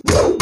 Yo.